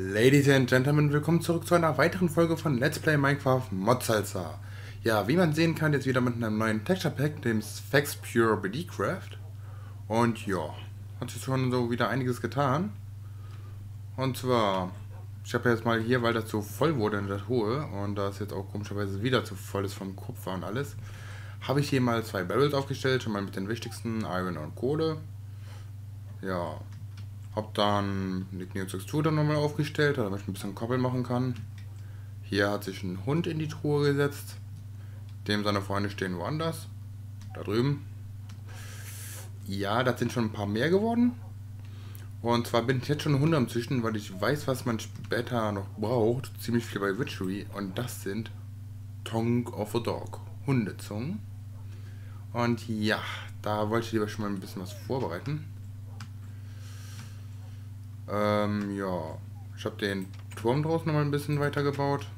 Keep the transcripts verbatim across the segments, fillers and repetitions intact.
Ladies and Gentlemen, willkommen zurück zu einer weiteren Folge von Let's Play Minecraft Modsalsa. Ja, wie man sehen kann, jetzt wieder mit einem neuen Texture Pack, dem Specs Pure B D Craft. Und ja, hat sich schon so wieder einiges getan. Und zwar, ich habe jetzt mal hier, weil das so voll wurde in der Truhe und da es jetzt auch komischerweise wieder zu voll ist vom Kupfer und alles, habe ich hier mal zwei Barrels aufgestellt, schon mal mit den wichtigsten, Iron und Kohle. Ja, hab dann die Kniotextur dann nochmal aufgestellt, damit ich ein bisschen Koppel machen kann. Hier hat sich ein Hund in die Truhe gesetzt. Dem seine Freunde stehen woanders. Da drüben. Ja, das sind schon ein paar mehr geworden. Und zwar bin ich jetzt schon Hunde am Züchten, weil ich weiß, was man später noch braucht. Ziemlich viel bei Witchery. Und das sind Tongue of a Dog. Hundezungen. Und ja, da wollte ich lieber schon mal ein bisschen was vorbereiten. Ähm, ja, ich habe den Turm draußen nochmal ein bisschen weiter gebaut.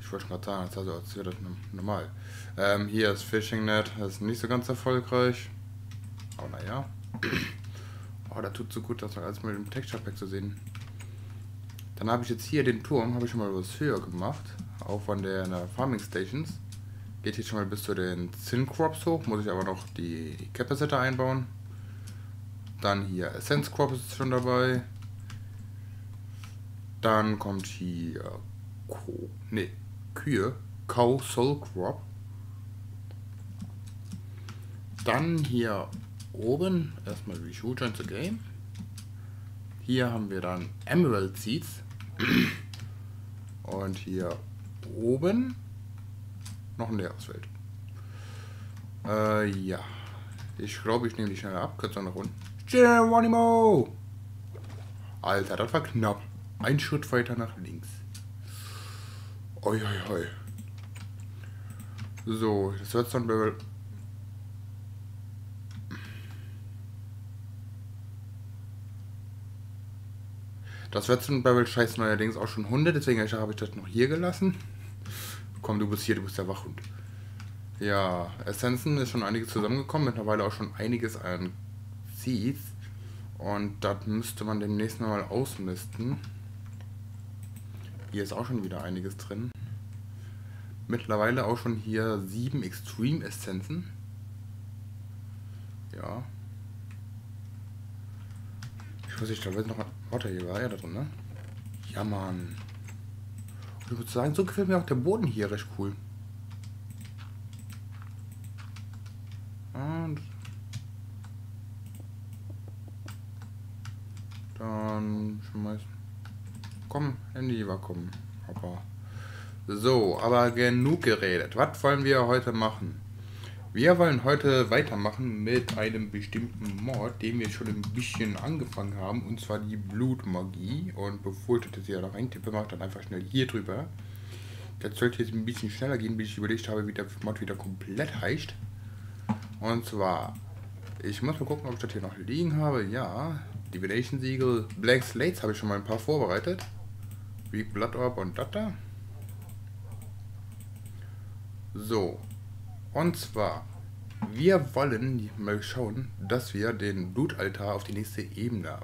Ich wollte schon gerade sagen, also als wäre das normal. Ähm, hier ist Fishing Net, das ist nicht so ganz erfolgreich. Aber naja. Oh, das tut so gut, das alles mit dem Texture Pack zu sehen. Dann habe ich jetzt hier den Turm, habe ich schon mal etwas höher gemacht. Auch von der, der Farming Stations. Geht jetzt schon mal bis zu den Zincrops hoch, muss ich aber noch die, die Capacity einbauen. Dann hier Essence Crop ist schon dabei. Dann kommt hier Co nee, Kühe. Cow Soul Crop. Dann hier oben erstmal Reshoot into Game. Hier haben wir dann Emerald Seeds. Und hier oben noch ein Lehrerfeld. Äh, ja. Ich glaube, ich nehme die schnelle Abkürzung nach unten. Geronimo! Alter, das war knapp. Ein Schritt weiter nach links. Oi, oi, oi. So, das wird's dann bei... Das wird's dann bei Scheiß neuerdings auch schon Hunde, deswegen habe ich das noch hier gelassen. Komm, du bist hier, du bist der Wachhund. Ja, Essenzen ist schon einiges zusammengekommen, mittlerweile auch schon einiges an Seeds. Und das müsste man demnächst mal ausmisten. Hier ist auch schon wieder einiges drin. Mittlerweile auch schon hier sieben Extreme Essenzen. Ja. Ich weiß nicht, da wird noch ein Water hier war ja da drin, ne? Ja, Mann. Und ich würde sagen, so gefällt mir auch der Boden hier recht cool. Und dann schmeißen. Komm, Handy war kommen. Hoppa. So, aber genug geredet. Was wollen wir heute machen? Wir wollen heute weitermachen mit einem bestimmten Mod, den wir schon ein bisschen angefangen haben. Und zwar die Blutmagie. Und bevor ich das hier da reintippe, mache ich dann einfach schnell hier drüber. Das sollte jetzt ein bisschen schneller gehen, bis ich überlegt habe, wie der Mod wieder komplett heißt. Und zwar, ich muss mal gucken, ob ich das hier noch liegen habe. Ja, Divination Siegel, Black Slates habe ich schon mal ein paar vorbereitet. Wie Blood Orb und das da. So, und zwar, wir wollen mal schauen, dass wir den Blutaltar auf die nächste Ebene,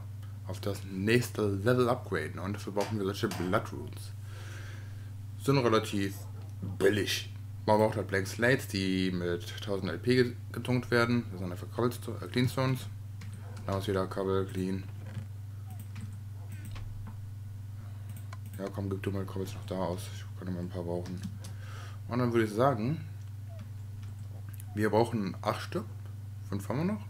auf das nächste Level upgraden. Und dafür brauchen wir solche Blood Runes. Sind relativ billig. Man braucht halt Black Slates, die mit tausend L P getunkt werden. Das sind einfach Clean Stones. Da ist wieder Cobble, Clean. Ja, komm, gib du mal Cobbles noch da aus. Ich kann mal ein paar brauchen. Und dann würde ich sagen, wir brauchen acht Stück. fünf haben wir noch.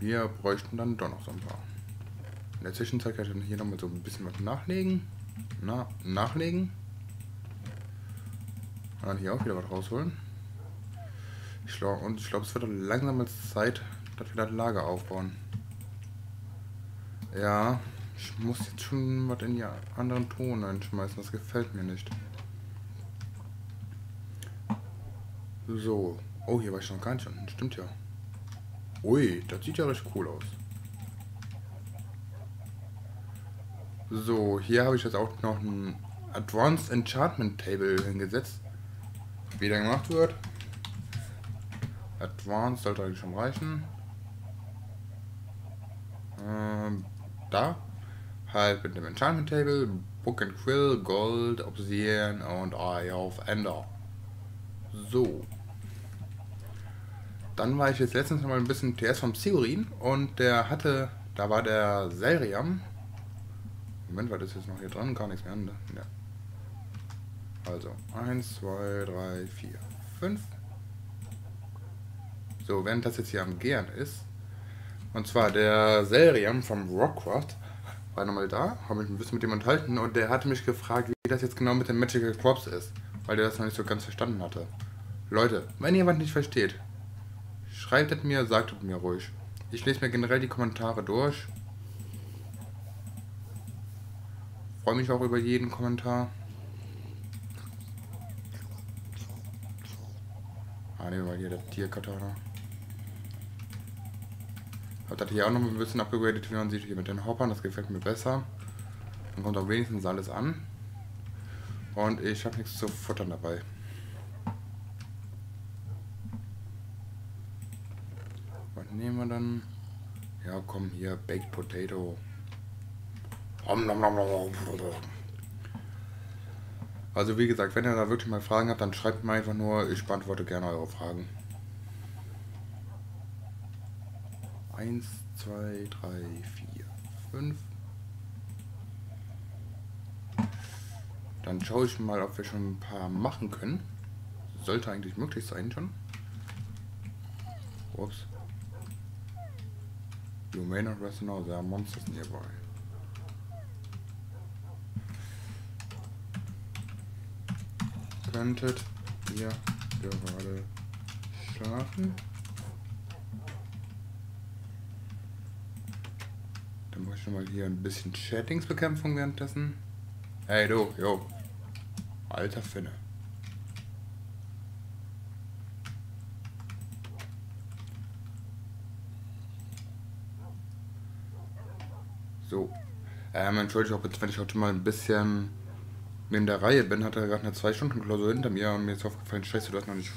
Wir bräuchten dann doch noch so ein paar. In der Zwischenzeit kann ich dann hier nochmal so ein bisschen was nachlegen. Na, nachlegen. Dann hier auch wieder was rausholen. Ich glaub, und ich glaube, es wird langsam mal Zeit, dass wir das Lager aufbauen. Ja, ich muss jetzt schon was in die anderen Ton einschmeißen. Das gefällt mir nicht. So. Oh, hier war ich noch gar nicht unten. Stimmt ja. Ui, das sieht ja recht cool aus. So, hier habe ich jetzt auch noch ein Advanced Enchantment Table hingesetzt. Wieder gemacht wird. Advanced sollte eigentlich schon reichen. da. Halt mit dem Enchantment Table, Book and Quill, Gold, Obsidian und Eye of Ender. So. Dann war ich jetzt letztens noch mal ein bisschen T S vom Cigorin und der hatte, da war der Seriam. Moment, war das jetzt noch hier dran? Gar nichts mehr. Ne? Ja. Also, eins, zwei, drei, vier, fünf. So, während das jetzt hier am Gären ist. Und zwar der Seriam vom Rockcraft war nochmal da, habe mich ein bisschen mit ihm unterhalten und der hatte mich gefragt, wie das jetzt genau mit den Magical Crops ist, weil der das noch nicht so ganz verstanden hatte. Leute, wenn jemand nicht versteht, schreibt es mir, sagt es mir ruhig. Ich lese mir generell die Kommentare durch. Freue mich auch über jeden Kommentar. Ah ne, weil hier der Tierkatana. Hab das hier auch noch ein bisschen abgegradet, wie man sieht, hier mit den Hoppern, das gefällt mir besser. Dann kommt auch wenigstens alles an. Und ich habe nichts zu futtern dabei. Was nehmen wir dann? Ja, komm, hier, Baked Potato. Also wie gesagt, wenn ihr da wirklich mal Fragen habt, dann schreibt mir einfach nur, ich beantworte gerne eure Fragen. eins, zwei, drei, vier, fünf. Dann schaue ich mal, ob wir schon ein paar machen können. Sollte eigentlich möglich sein schon. Ups. You may not rest now, there are monsters nearby. Könntet ihr gerade schlafen? Dann mache ich schon mal hier ein bisschen Schädlingsbekämpfung währenddessen. Hey du, jo. Alter Finne. So. Ähm, entschuldigt auch jetzt, wenn ich heute mal ein bisschen neben der Reihe bin, hatte gerade eine zwei Stunden Klausur hinter mir und mir ist aufgefallen, scheiße, du hast noch nicht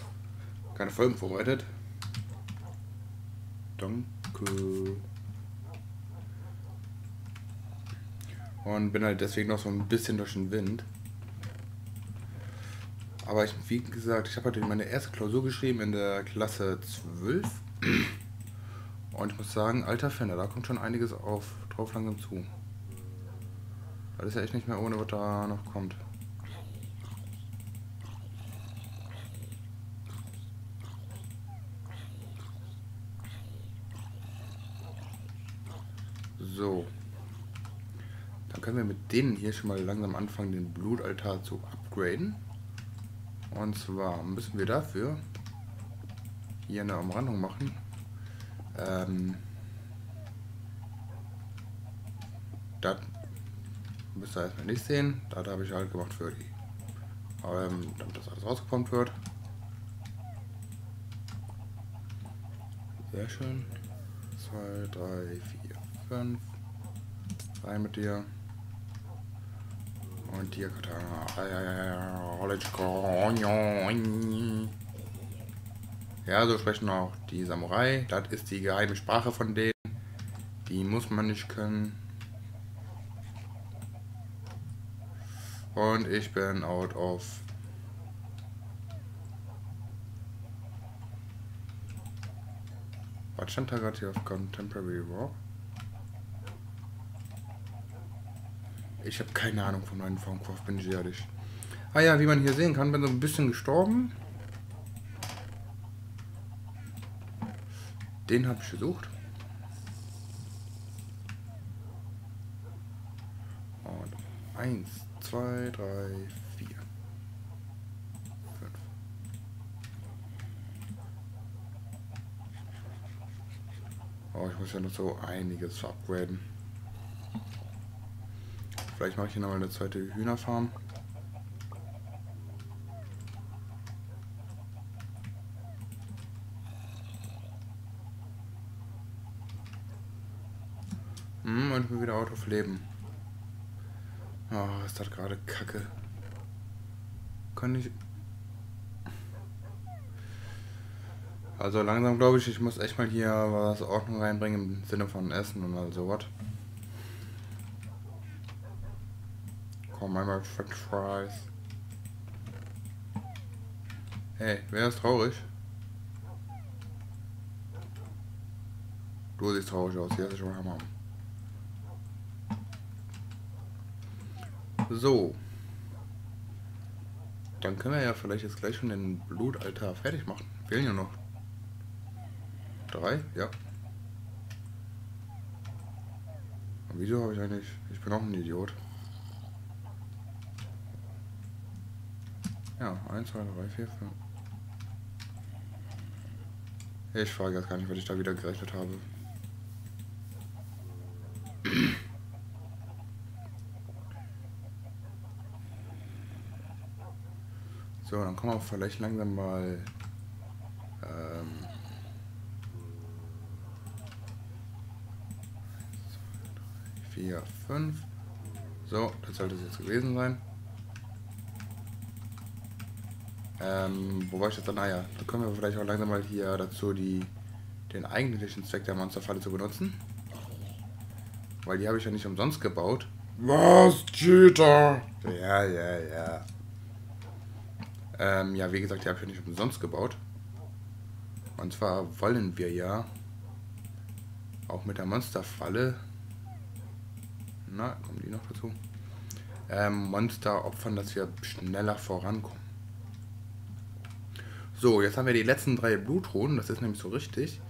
keine Folgen vorbereitet. Danke. Und bin halt deswegen noch so ein bisschen durch den Wind. Aber ich, wie gesagt, ich habe heute meine erste Klausur geschrieben in der Klasse zwölf. Und ich muss sagen, alter Fender, da kommt schon einiges auf, drauf langsam zu. Das ist ja echt nicht mehr ohne, was da noch kommt. So. Dann können wir mit denen hier schon mal langsam anfangen, den Blutaltar zu upgraden. Und zwar müssen wir dafür hier eine Umrandung machen. Ähm, das müsst ihr erstmal nicht sehen. Das habe ich halt gemacht für die. Ähm, damit das alles rausgepumpt wird. Sehr schön. zwei, drei, vier, fünf. Rein mit dir. Und hier ja, so sprechen auch die Samurai. Das ist die geheime Sprache von denen. Die muss man nicht können. Und ich bin out of. Was stand da gerade hier auf Contemporary War? Ich habe keine Ahnung von meinen Formcraft, bin ich ehrlich. Ah ja, wie man hier sehen kann, bin so ein bisschen gestorben. Den habe ich gesucht. Und eins, zwei, drei, vier. fünf. Oh, ich muss ja noch so einiges upgraden. Vielleicht mache ich hier nochmal eine zweite Hühnerfarm. Hm, und ich bin wieder out of Leben. Oh, ist das gerade kacke. Kann ich. Also langsam glaube ich, ich muss echt mal hier was Ordnung reinbringen im Sinne von Essen und all sowas. Komm einmal French Fries. Hey, wer ist traurig? Du siehst traurig aus, hier hast du schon mal Hammer. So. Dann können wir ja vielleicht jetzt gleich schon den Blutaltar fertig machen. Fehlen ja noch drei, ja. Und wieso habe ich eigentlich... Ich bin auch ein Idiot. Ja, eins, zwei, drei, vier, fünf. Ich frage jetzt gar nicht, was ich da wieder gerechnet habe. So, dann kommen wir vielleicht langsam mal ähm, eins, zwei, drei, vier, fünf. So, das sollte es jetzt gewesen sein. Ähm, wo war ich jetzt dann? Ah ja, da können wir vielleicht auch langsam mal hier dazu die, den eigentlichen Zweck der Monsterfalle zu benutzen. Weil die habe ich ja nicht umsonst gebaut. Was, Cheater? Ja, ja, ja. Ähm, ja, wie gesagt, die habe ich ja nicht umsonst gebaut. Und zwar wollen wir ja auch mit der Monsterfalle... Na, kommen die noch dazu? Ähm, Monster opfern, dass wir schneller vorankommen. So, jetzt haben wir die letzten drei Blutruhen. Das ist nämlich so richtig.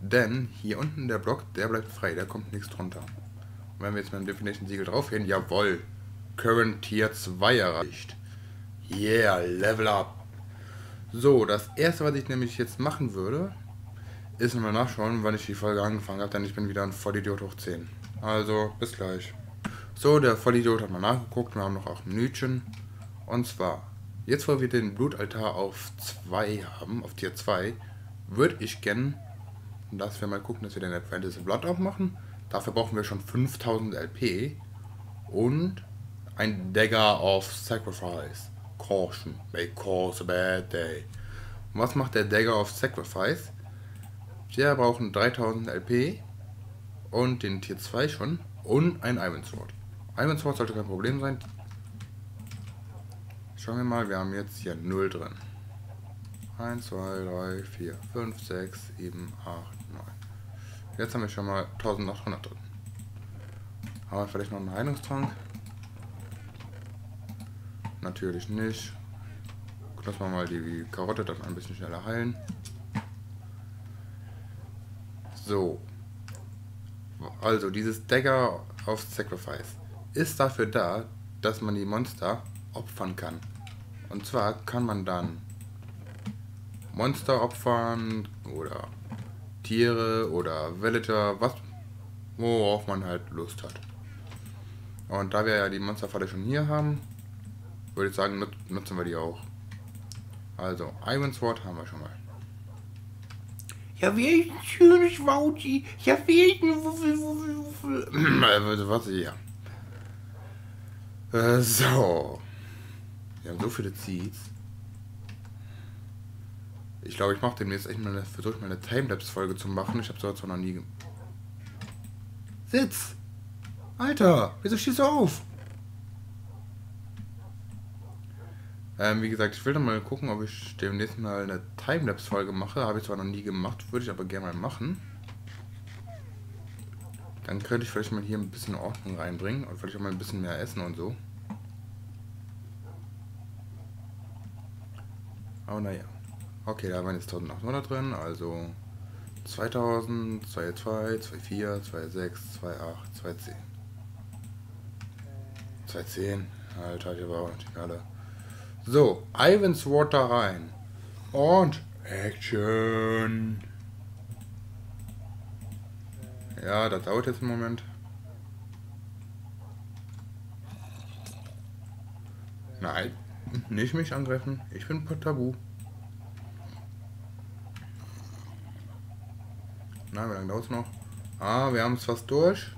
Denn hier unten der Block, der bleibt frei. Da kommt nichts drunter. Und wenn wir jetzt mit dem Definition-Siegel draufgehen, jawohl, Current Tier zwei erreicht. Yeah, Level Up. So, das erste, was ich nämlich jetzt machen würde, ist nochmal nachschauen, wann ich die Folge angefangen habe, denn ich bin wieder ein Vollidiot hoch zehn. Also, bis gleich. So, der Vollidiot hat mal nachgeguckt, wir haben noch acht Minütchen. Und zwar, jetzt wo wir den Blutaltar auf zwei haben, auf Tier zwei, würde ich gern, dass wir mal gucken, dass wir den Advanced Blood aufmachen. Dafür brauchen wir schon fünftausend L P und ein Dagger of Sacrifice. Caution, may cause a bad day. Und was macht der Dagger of Sacrifice? Wir brauchen dreitausend L P und den Tier zwei schon und ein Iron Sword. Iron Sword sollte kein Problem sein. Schauen wir mal, wir haben jetzt hier null drin. eins, zwei, drei, vier, fünf, sechs, sieben, acht, neun. Jetzt haben wir schon mal eintausendachthundert drin. Haben wir vielleicht noch einen Heilungstrank? Natürlich nicht. Lassen wir mal die Karotte dann ein bisschen schneller heilen. So. Also dieses Dagger of Sacrifice ist dafür da, dass man die Monster opfern kann. Und zwar kann man dann Monster opfern oder Tiere oder Villager, was, worauf man halt Lust hat. Und da wir ja die Monsterfalle schon hier haben, würde ich sagen, nutzen wir die auch. Also, Iron Sword haben wir schon mal. Ja, wie schön, Schwauzi. Ja, wie Wuffel, Wuffel, Wuffel. Was hier? Äh, so. Wir haben so viele Seeds. Ich glaube, ich mache demnächst echt mal eine, versuche mal eine Timelapse-Folge zu machen. Ich habe sowas noch nie gemacht. Sitz! Alter, wieso stehst du auf? Ähm, wie gesagt, ich will dann mal gucken, ob ich demnächst mal eine Timelapse-Folge mache. Habe ich zwar noch nie gemacht, würde ich aber gerne mal machen. Dann könnte ich vielleicht mal hier ein bisschen Ordnung reinbringen und vielleicht auch mal ein bisschen mehr essen und so. Aber naja. Okay, da waren jetzt eintausendachthundert drin, also zweitausend, zweitausendzwei, zweitausendvierhundertvierundzwanzig, zweitausendacht, zweitausendzehn. zweitausendzehn, Alter, ich war auch nicht alle. So, Ivan's Sword da rein. Und Action. Ja, das dauert jetzt einen Moment. Nein, nicht mich angreifen. Ich bin tabu. Nein, wie lange dauert es noch? Ah, wir haben es fast durch.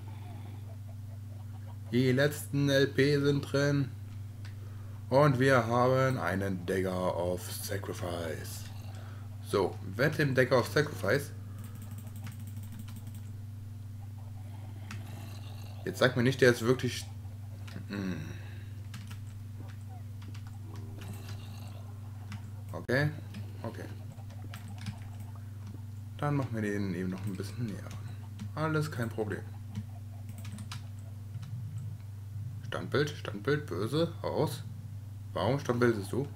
Die letzten L P sind drin. Und wir haben einen Dagger of Sacrifice. So, mit dem Dagger of Sacrifice. Jetzt sag mir nicht, der ist wirklich... Okay, okay. Dann machen wir den eben noch ein bisschen näher an. Alles kein Problem. Standbild, Standbild, böse, raus. Warum standbildest du?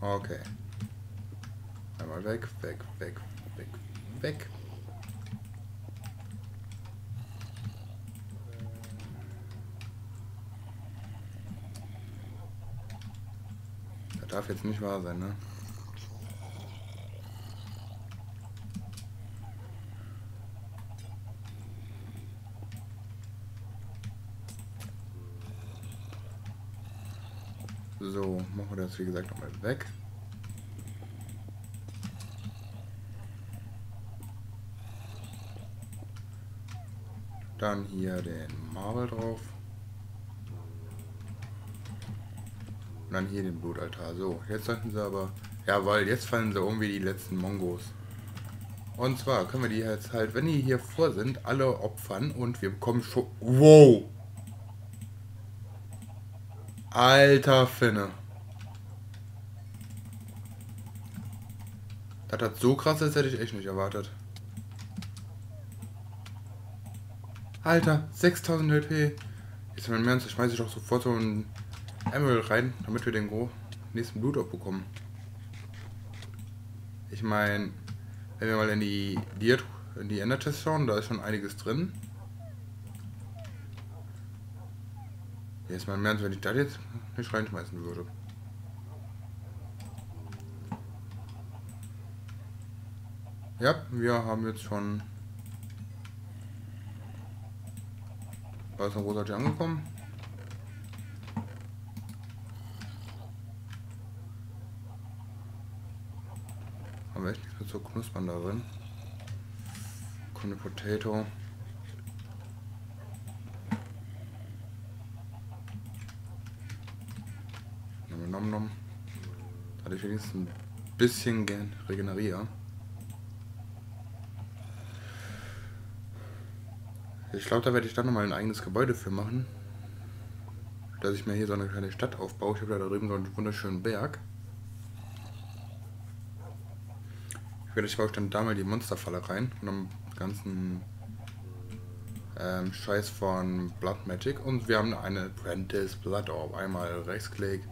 Okay. Einmal weg, weg, weg, weg, weg. Das darf jetzt nicht wahr sein, ne? So, machen wir das wie gesagt nochmal weg. Dann hier den Marble drauf. Und dann hier den Blutaltar. So, jetzt sollten sie aber... Jawohl, jetzt fallen sie um wie die letzten Mongos. Und zwar können wir die jetzt halt, wenn die hier vor sind, alle opfern und wir bekommen schon... Wow! Alter Finne. Das hat so krass, das hätte ich echt nicht erwartet. Alter, sechstausend L P. Jetzt mein Ernst, schmeiße ich doch sofort so einen Emerald rein, damit wir den nächsten Blut bekommen. Ich meine, wenn wir mal in die, in die Ender-Test schauen, da ist schon einiges drin. Jetzt mal im Ernst, wenn ich das jetzt nicht reinschmeißen würde. Ja, wir haben jetzt schon... Da ist noch großartig angekommen. Haben wir echt nichts mehr zu knuspern da drin. Corned Potato. Dass ich wenigstens ein bisschen regeneriere. Ich glaube, da werde ich dann nochmal ein eigenes Gebäude für machen. Dass ich mir hier so eine kleine Stadt aufbaue. Ich habe da drüben so einen wunderschönen Berg. Ich werde, ich baue dann da mal die Monsterfalle rein. Und am ganzen ähm, Scheiß von Blutmagie. Und wir haben eine Apprentice Blood Orb. Einmal Rechtsklick.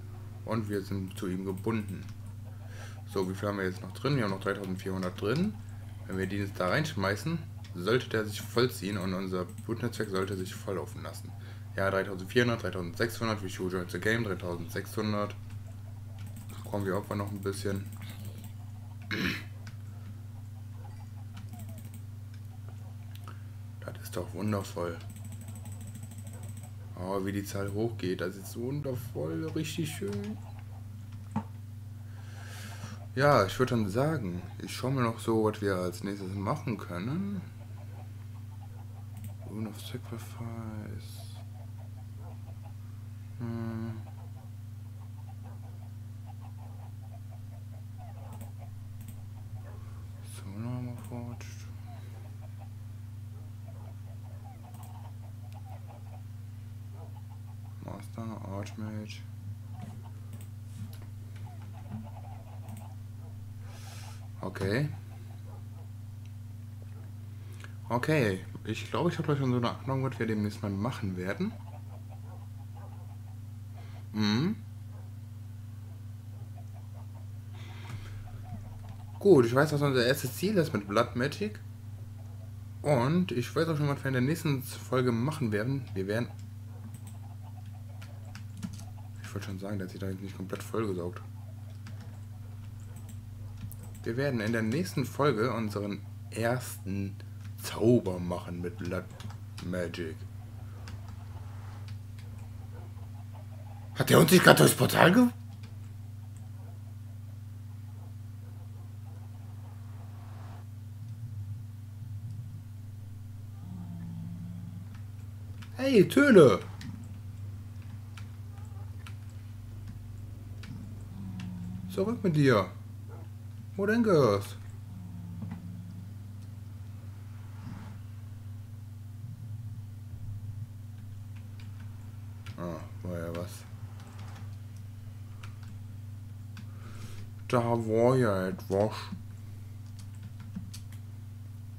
Und wir sind zu ihm gebunden. So, wie viel haben wir jetzt noch drin? Wir haben noch dreitausendvierhundert drin. Wenn wir die jetzt da reinschmeißen, sollte der sich vollziehen und unser Blutnetzwerk sollte sich volllaufen lassen. Ja, dreitausendvierhundert, dreitausendsechshundert, wie should join the game, dreitausendsechshundert. Kommen wir Opfer noch ein bisschen. Das ist doch wundervoll. Oh, wie die Zahl hochgeht, das ist wundervoll, richtig schön. Ja, ich würde dann sagen, ich schaue mir noch so, was wir als nächstes machen können. Rune of Sacrifice. Hm. So, nochmal fort. Archmage. Okay. Okay, ich glaube, ich habe euch schon so eine Ahnung, was wir demnächst mal machen werden. Mhm. Gut, ich weiß, dass unser erstes Ziel ist mit Blutmagie. Und ich weiß auch schon, was wir in der nächsten Folge machen werden. Wir werden... Ich wollte schon sagen, der hat sich da nicht komplett vollgesaugt. Wir werden in der nächsten Folge unseren ersten Zauber machen mit Blutmagie. Hat der uns nicht gerade durchs Portal ge... Hey, Töne! Zurück mit dir! Wo denn gehörst? da war ja etwas.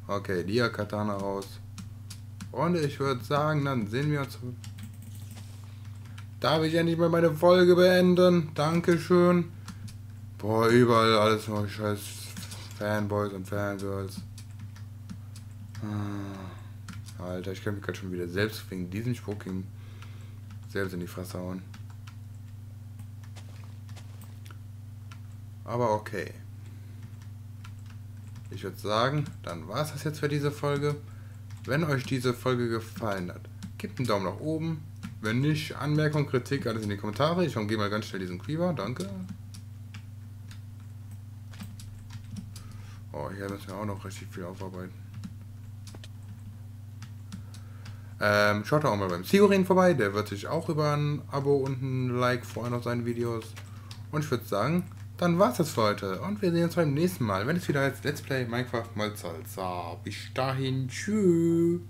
Okay, die Katana raus. Und ich würde sagen, dann sehen wir uns. Darf ich endlich mal meine Folge beenden? Dankeschön. Boah, überall alles nur scheiß Fanboys und Fangirls. Hm. Alter, ich kann mich gerade schon wieder selbst wegen diesem Spruch gegen selbst in die Fresse hauen. Aber okay. Ich würde sagen, dann war es das jetzt für diese Folge. Wenn euch diese Folge gefallen hat, gebt einen Daumen nach oben. Wenn nicht, Anmerkung, Kritik, alles in die Kommentare. Ich umgehe mal ganz schnell diesen Creeper, danke. Oh, hier müssen wir auch noch richtig viel aufarbeiten. Ähm, schaut auch mal beim Cigorin vorbei, der wird sich auch über ein Abo und ein Like freuen auf seinen Videos. Und ich würde sagen, dann war's das für heute und wir sehen uns beim nächsten Mal, wenn es wieder heißt Let's Play Minecraft Modsalsa. Bis dahin, tschüss.